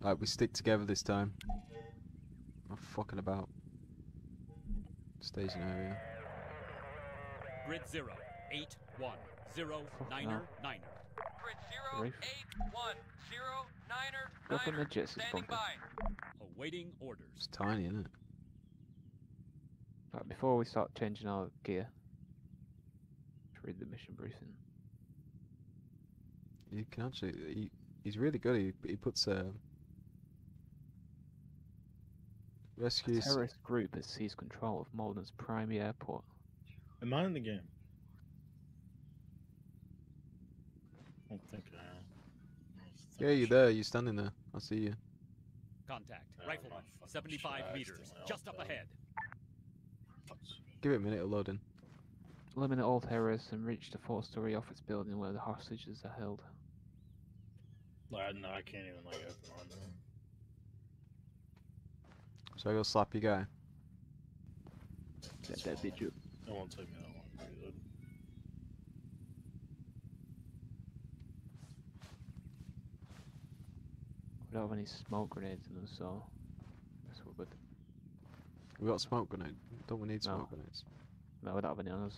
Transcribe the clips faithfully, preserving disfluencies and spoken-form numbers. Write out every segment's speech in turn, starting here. Alright, we stick together this time. I'm fucking about. Station area. Grid zero, eight, one, zero, niner, niner. Grid zero, Reef. eight, one, zero, niner, Look niner. The jets standing bunker. by. Awaiting orders. It's tiny, isn't it? But before we start changing our gear, let's read the mission briefing. You can actually. He, he's really good. He, he puts a. Uh, Rescues. A terrorist group has seized control of Molden's primary airport. Am I in the game? I don't think I am. Yeah, you're there. You're standing there. I see you. Contact. Rifleman. seventy-five meters. Just up ahead. Give it a minute of loading. Eliminate all terrorists and reach the four-story office building where the hostages are held. No, I can't even like open on them. So I go slap your guy. That, that bitch up. It won't take me that long to reload. We don't have any smoke grenades in them, so that's what we're good. We got smoke grenade. Don't we need no. smoke grenades? No, we don't have any on us.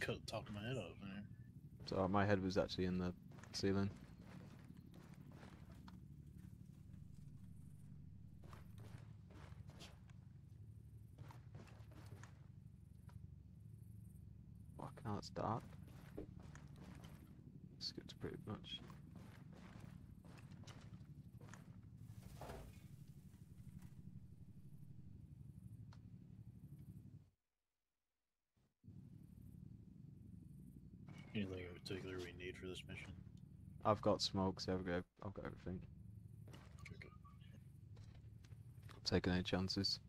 Cut the top of my head off there. So my head was actually in the ceiling. Fucking hell, it's dark. It's good pretty much. Anything in particular we need for this mission? I've got smoke, so I've got, I've got everything. Okay. Taking any chances.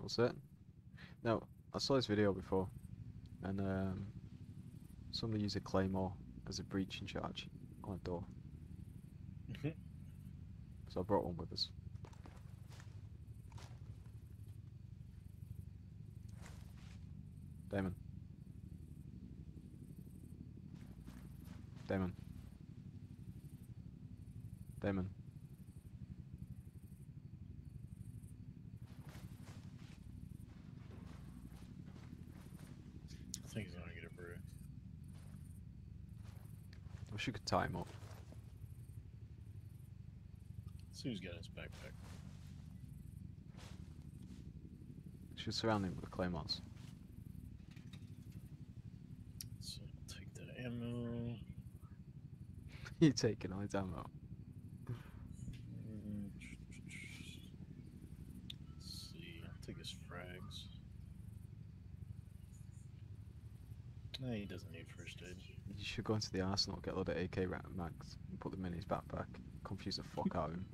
All set? Now, I saw this video before, and um, somebody used a claymore as a breaching charge on a door. Mm-hmm. So I brought one with us. Damon. Damon. Damon. I think he's gonna get a brew. I wish you could tie him up. Who's got his backpack? Should surround him with claymores. So take that ammo. You're taking all his ammo. Let's see, I'll take his frags. No, he doesn't need first aid. You should go into the arsenal, get a load of A K mags, and put them in his backpack. Confuse the fuck out of him.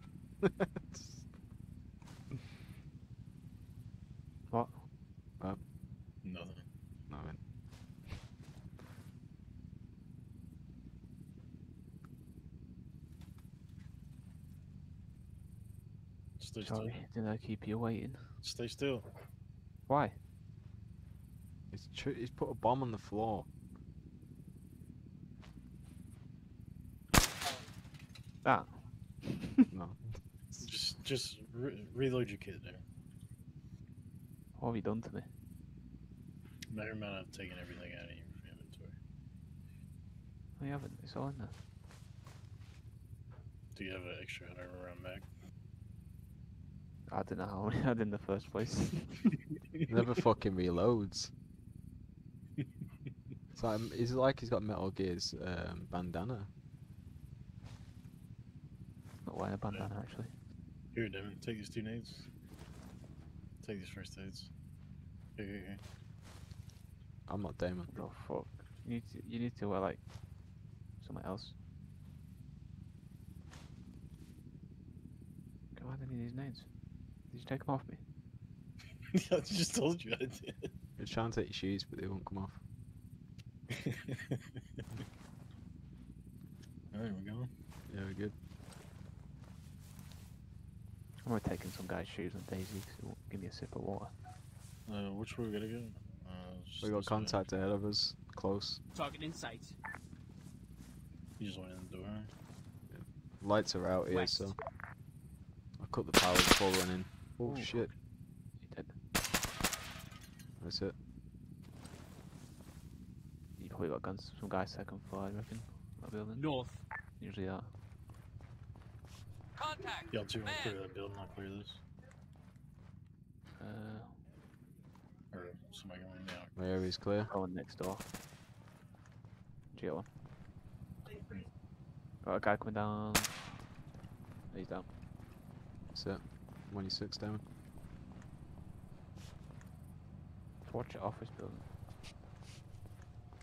What? What? Nothing. Nothing. Stay Sorry, still. Did I keep you waiting? Stay still. Why? It's true. He's put a bomb on the floor. That. No. Just re reload your kit there. What have you done to me? Never mind, I've taken everything out of your inventory. No, you haven't. It's all in there. Do you have an extra hundred round mag? I don't know how many I had in the first place. Never fucking reloads. It's like, is it like he's got Metal Gear's um, bandana? Not wearing a bandana, yeah. Actually. Here, Devin, take these two nades. Take these first aids. Here, here, here. I'm not Damon. Oh fuck. You need to, you need to wear like something else. Come on, I need these nades. Did you take them off me? I just told you I did. You're trying to take your shoes, but they won't come off. I'm gonna take in some guy's shoes and Daisy, because it won't give me a sip of water. Uh, which way are we gonna go? Uh, we got contact ahead of us, close. Target in sight. You just went in the door. Yeah. Lights are out West. Here, so I cut the power before running. Oh, oh shit! You dead. That's it. You probably got guns. Some guy second floor, I reckon. That building. North. Usually that. Contact. Y'all two want to clear that building? I'll clear this. Uh. Or somebody going down. My area's clear. Oh, next door. Do you get one? Got a guy coming down. He's down. That's it. twenty-six down. Watch your office building.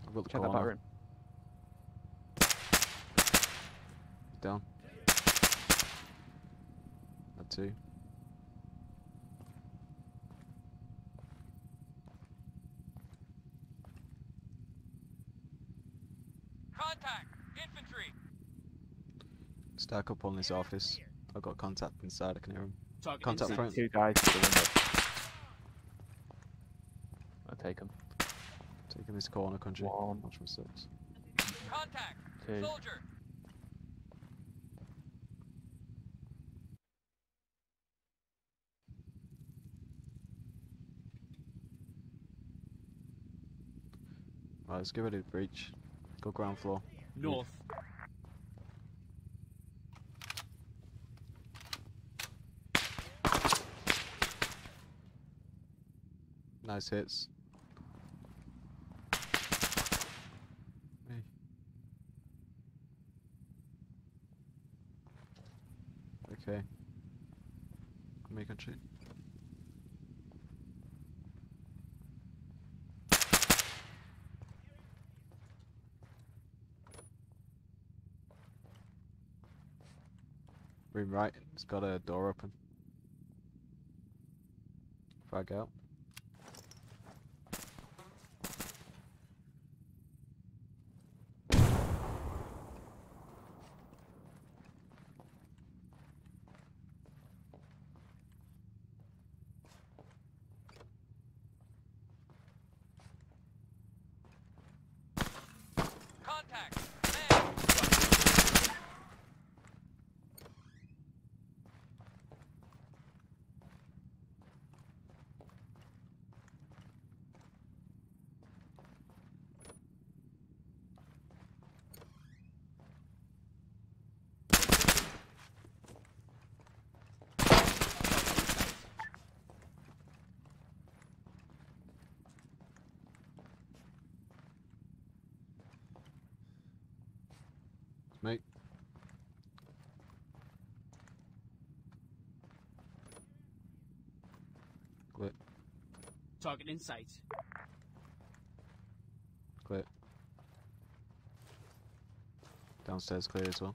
I've got the check that back room. Down. Had two. Contact! Infantry! Stack up on this office. I've got contact inside, I can hear him. Target contact front. Two guys to the window. I'll take him. Taking this corner country. One. Watch from six. Contact! Two. Soldier! Right, let's get ready to breach. Go ground floor. North. Nice hits. Hey. Okay. Make a cheat. Room right, it's got a door open. Frag out. Mate. Clear. Target in sight. Clear. Downstairs clear as well.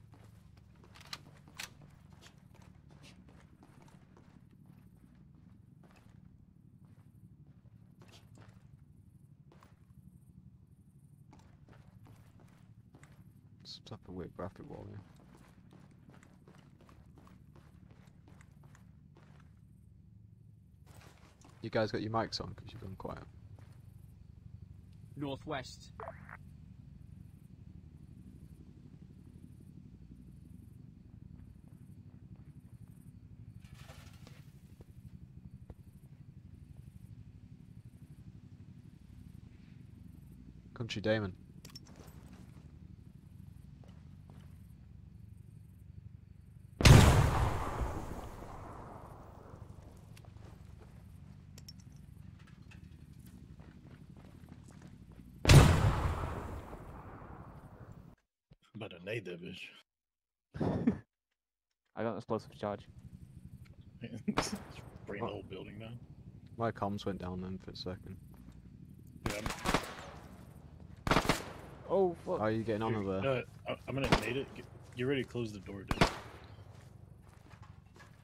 Some type of weird graphic wall here. You guys got your mics on because you've gone quiet. Northwest. Country Damon. But I need that bitch. I got an explosive charge. Bring the whole building down. My comms went down then for a second. Yeah, oh, what? How are you getting on over there? No, I'm gonna need it. Get ready to close the door, dude.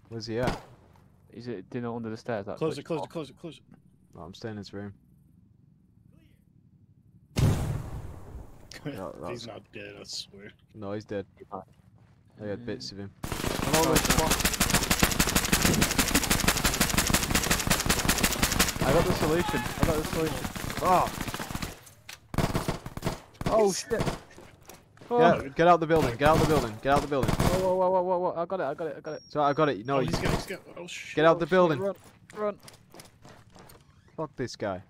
Where's he at? Is it dinner under the stairs? That close, it, close it, close it, close it, close it. Oh, I'm staying in his room. That, that he's was... not dead, I swear. No, he's dead. I got bits of him. I'm all the way to the box. I got the solution. I got the solution. Oh. Oh shit. Oh. Yeah, get out the building. Get out the building. Get out the building. Whoa, whoa, whoa, whoa, whoa! I got it. I got it. I got it. So I got it. No, oh, he's got, he's got. Oh shit! Get out the building. Run, run. Fuck this guy.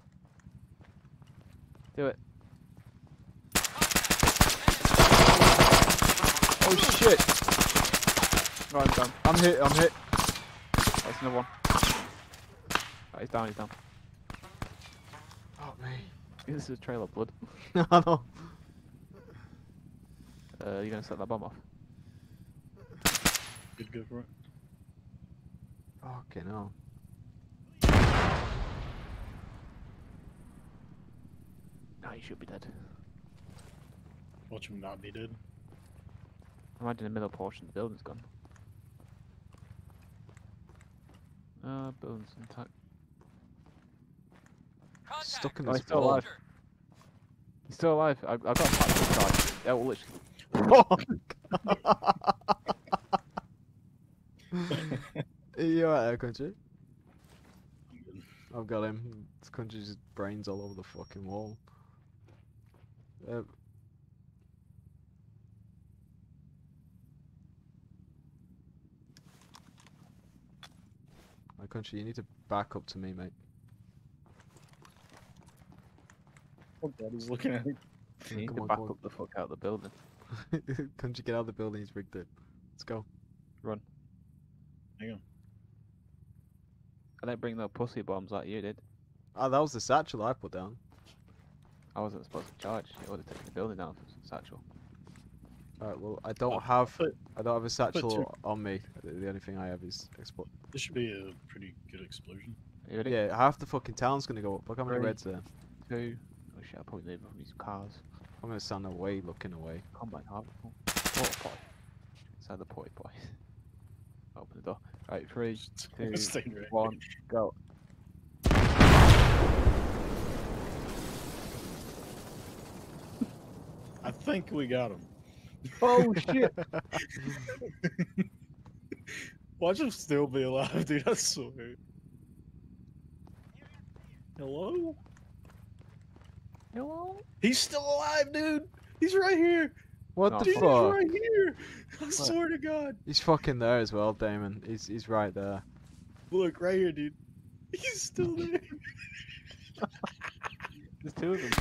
Do it. Oh shit! Right, I'm done. I'm hit, I'm hit. That's another one. Right, he's down, he's down. Oh me. This is a trail of blood. No, no. Uh, you gonna set that bomb off? Good, go for it. Fucking hell. No, he should be dead. Watch him not be dead. Imagine the middle portion of the building's gone. Uh, building's intact. Contact. Stuck in this. Oh, he's still alive. He's still alive. I, I've got a pack of will literally. Are you alright, Country? I've got him. This Country's brains all over the fucking wall. Uh, Country, you need to back up to me, mate. Oh god, he's looking at me. You need to back up the fuck out of the building. Country, get out of the building, he's rigged it. Let's go. Run. Hang on. I didn't bring no pussy bombs like you did. Ah, oh, that was the satchel I put down. I wasn't supposed to charge, it would have taken the building down for the satchel. Alright, well, I don't oh, have put, I don't have a satchel on me. The only thing I have is explode. This should be a pretty good explosion. Yeah, half the fucking town's gonna go up. Look how many reds there. Two. Oh shit, I probably need one of these cars. I'm gonna stand away, looking away. Combine harvest. Porta potty. Inside the porta potty. Open the door. Alright, three, two, one, go. I think we got him. Oh shit! Watch him still be alive, dude. I swear. Hello? Hello? He's still alive, dude. He's right here. What no, the dude, fuck? He's right here. I what? Swear to God. He's fucking there as well, Damon. He's he's right there. Look right here, dude. He's still there. There's two of them.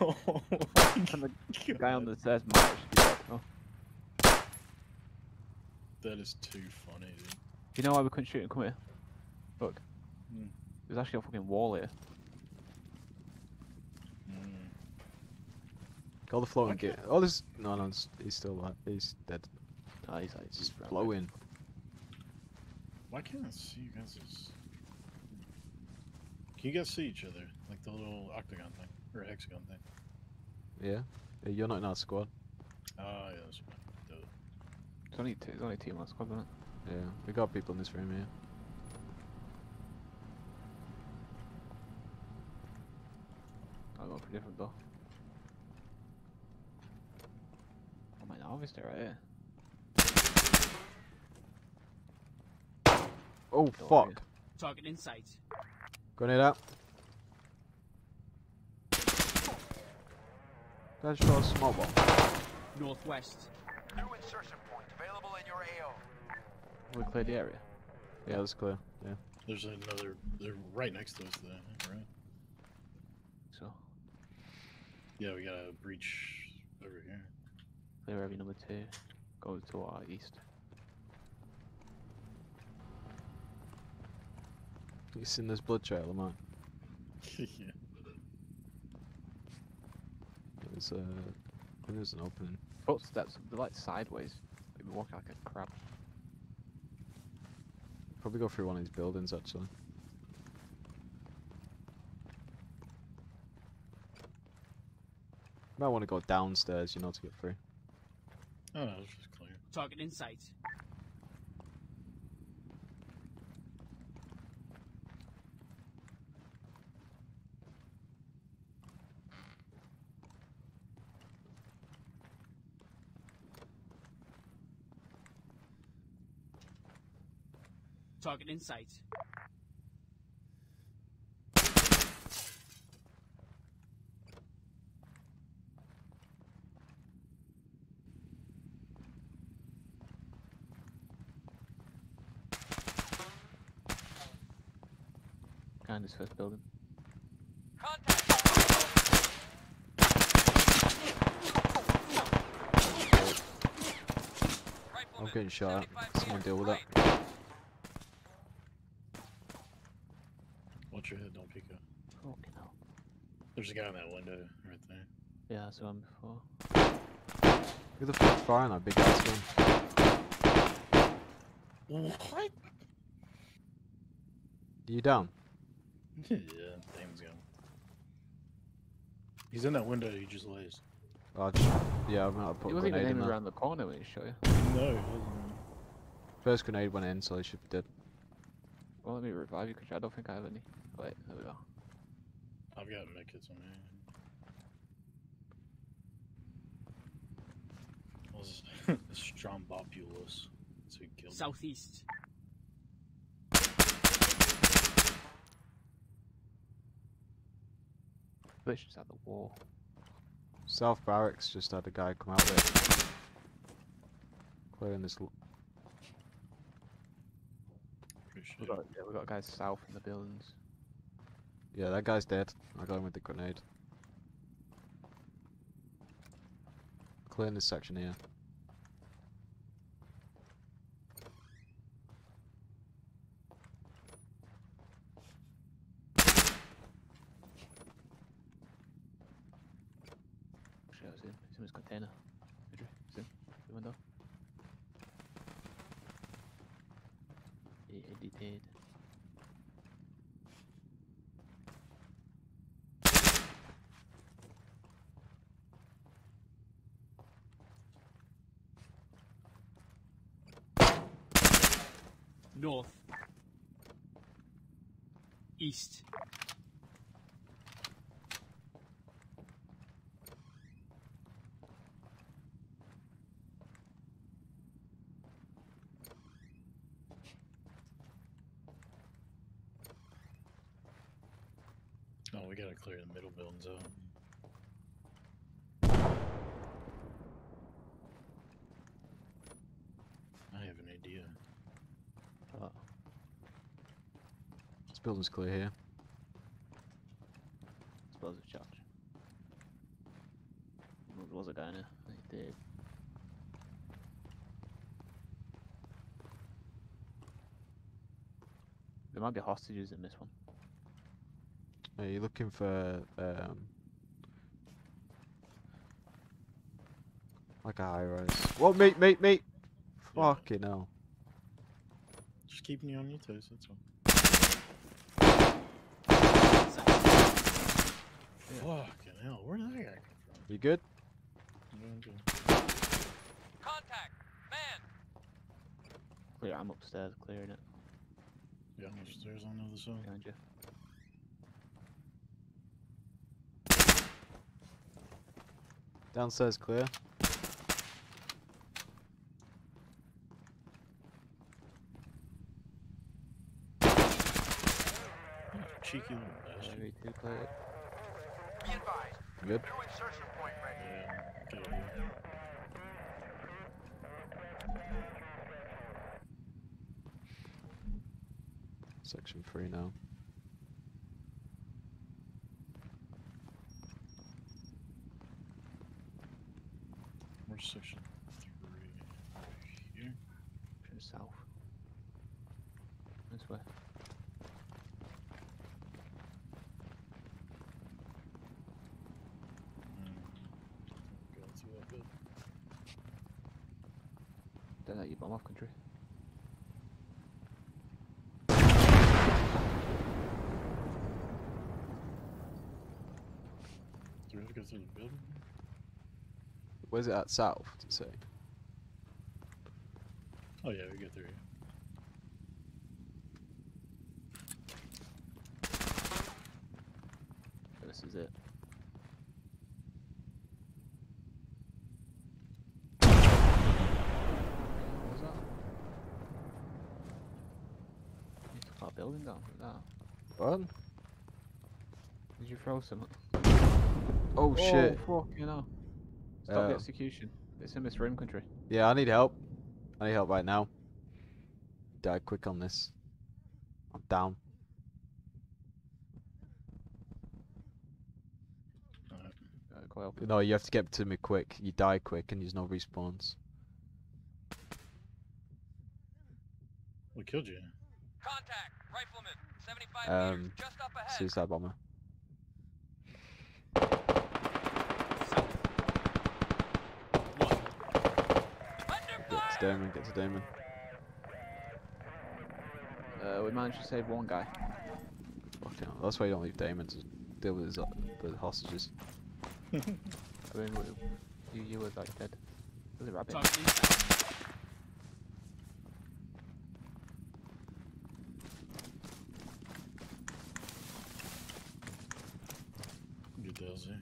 Oh and the God. Guy on the stairs might actually be dead. That is too funny, dude. You know why we couldn't shoot him? Come here. Look. Mm. There's actually a fucking wall here. Mm. Call the floating okay. Gate. Oh, this. No, no, he's still alive. He's dead. Nah, he's like, just floating. Why can't I see you guys? As... Can you guys see each other? Like the little octagon thing. Or a hexagon thing. Yeah. Yeah, you're not in our squad. Oh uh, yeah, that's dope. It's only two, it's only two in our squad, isn't it? Yeah, we got people in this room here. I got a pretty different door. Oh my harvester right here. Oh fuck. Door, yeah. Target in sight. Grenade out. That's your small bomb. Northwest. New insertion point available in your A O. We cleared the area. Yeah, that's clear. Yeah. There's another. They're right next to us, there, right? So. Yeah, we got a breach over here. Clear area number two. Go to our east. You seen this blood trail, am I? Yeah. There's a... I think there's an opening. Footsteps, they're like sideways. They've been walking like a crab. Probably go through one of these buildings actually. Might want to go downstairs, you know, to get through. Oh no, it's just clear. Target in sight. Target in sight. Behind this first building. Contact! I'm getting shot at. Someone deal with that. Watch your head, don't peek up. Fucking hell. There's a guy in that window right there. Yeah, I saw him before. Who the fuck's firing that big ass gun? What? You down? Yeah, things going. He's in that window. He just lays. Oh, just, yeah, I'm gonna put. It wasn't a grenade even in around the corner when he shot you. No, it wasn't. First grenade went in, so he should be dead. Well, let me revive you because I don't think I have any. Wait, there we go. I've got medkits on me. What was this? Strombopulus. That's who killed. Southeast. Me. Just at the wall. South barracks just had a guy come out there. Clearing this. L Appreciate we got, yeah, we got guys south in the buildings. Yeah, that guy's dead. I got him with the grenade. Clearing this section here. Container. It's in the window. He edited. North. East. Oh, we gotta clear the middle buildings out. I have an idea. Oh. This building's clear here. Explosive charge. There was a guy in there. He did. There might be hostages in this one. Are you looking for um like a high rise? Whoa, mate, mate, mate! Yeah. Fucking hell! Just keeping you on your toes, that's all. Yeah. Fucking hell! Where did that guy come from? You good? I'm good. Contact, man. Clear. I'm upstairs clearing it. Yeah, I'm upstairs on the other side. Behind you. Downstairs clear. Oh, cheeky little bastard. Good. Yeah, Section three now. Section three here. South. This way. Mm. Go through that bit. Don't let you bomb off country. Do we have to go through the building? Where's it at? South, to say? Oh yeah, we get through here. This is it. What's that? building down from that. What? Did you throw something? Oh, oh shit. Fuck, you know. Stop uh, the execution. It's in this room country. Yeah, I need help. I need help right now. Die quick on this. I'm down. Help. No, you have to get to me quick. You die quick and there's no respawns. We killed you. Contact! Rifleman! seventy-five um, meters, just up ahead! Suicide bomber. Get to Damon, get to Damon. Uh, we managed to save one guy. Okay, that's why you don't leave Damon to deal with his, uh, with hostages. I mean, you, you were like dead. There's a rabbit. Good deals here.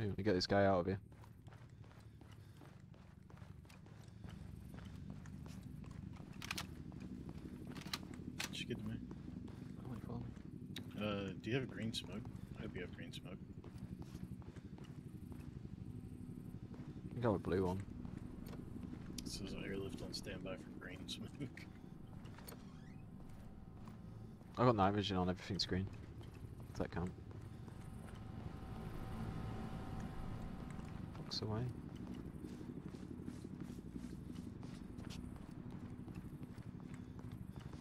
I'm gonna get this guy out of here. She get to me. Uh, do you have a green smoke? I hope you have green smoke. I think I have a blue one. It says airlift on standby for green smoke. I got night vision on, everything's green. Does that count? Away.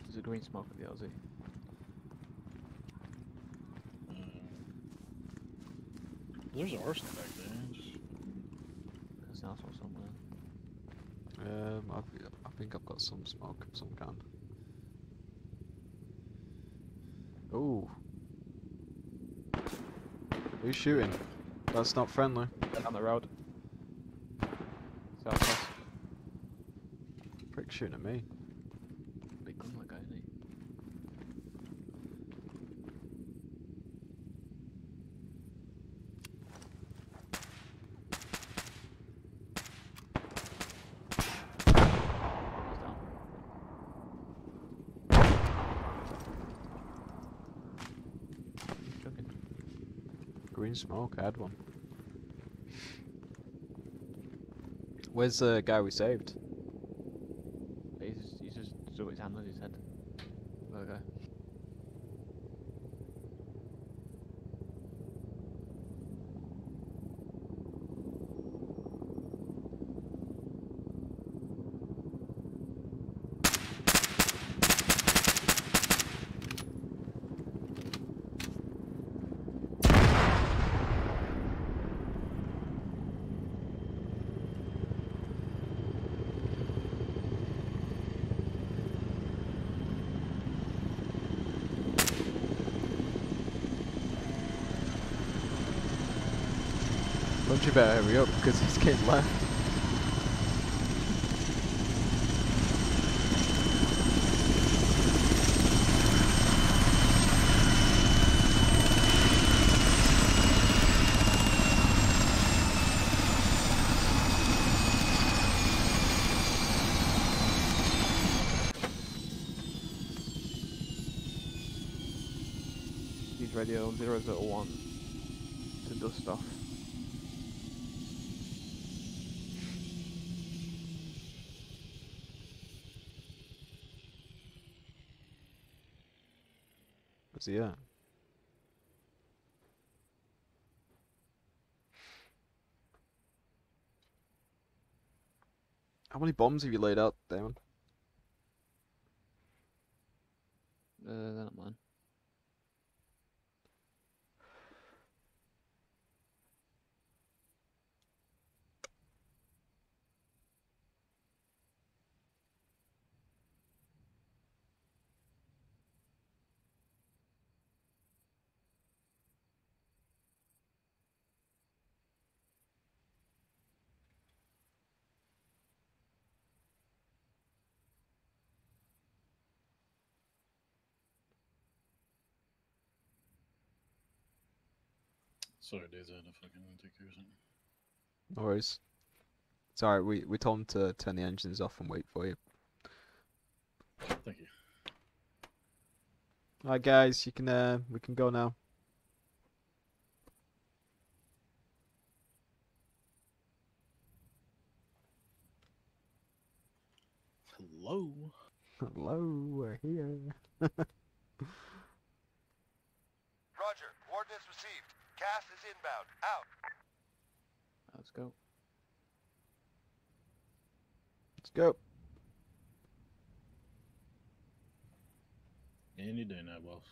There's a green smoke at the L Z. Uh, there's an arsenal back there. There's an arsenal somewhere. Um, I've, I think I've got some smoke of some kind. Ooh. Who's shooting? That's not friendly. Down the road. Prick shooting at me. Big gun like I need. Green smoke, I had one. Where's the guy we saved? He's, he's just threw his hand on his head. That guy. You better hurry up because he's getting left. He's radio zero zero one to dust off. What's he at? How many bombs have you laid out, Damon? Uh, they're not mine. Sorry, dude, I had a fucking ticker or something. No worries. It's alright, we, we told him to turn the engines off and wait for you. Thank you. Alright guys, you can uh, we can go now. Hello. Hello, we're here. Roger, coordinates received. Cast is inbound. Out. Let's go. Let's go. Any day now, boss.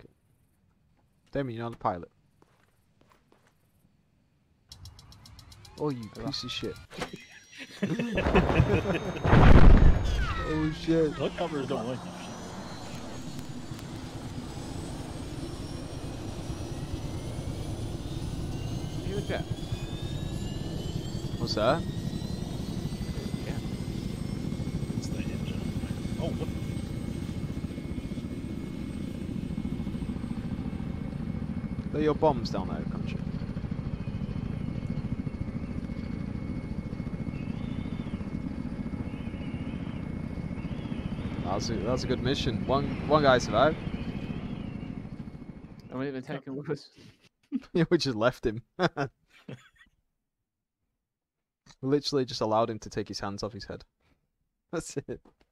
Okay. Damn, you're not a pilot. Oh, you Hello. piece of shit. Oh shit. Blood covers don't like that shit. What do you look at? What's that? Yeah. It's the engine. Oh, what? They're your bombs down there, can't you? That's a, that's a good mission. One one guy survived. I wouldn't even take him with us. Yeah, we just left him. We literally just allowed him to take his hands off his head. That's it.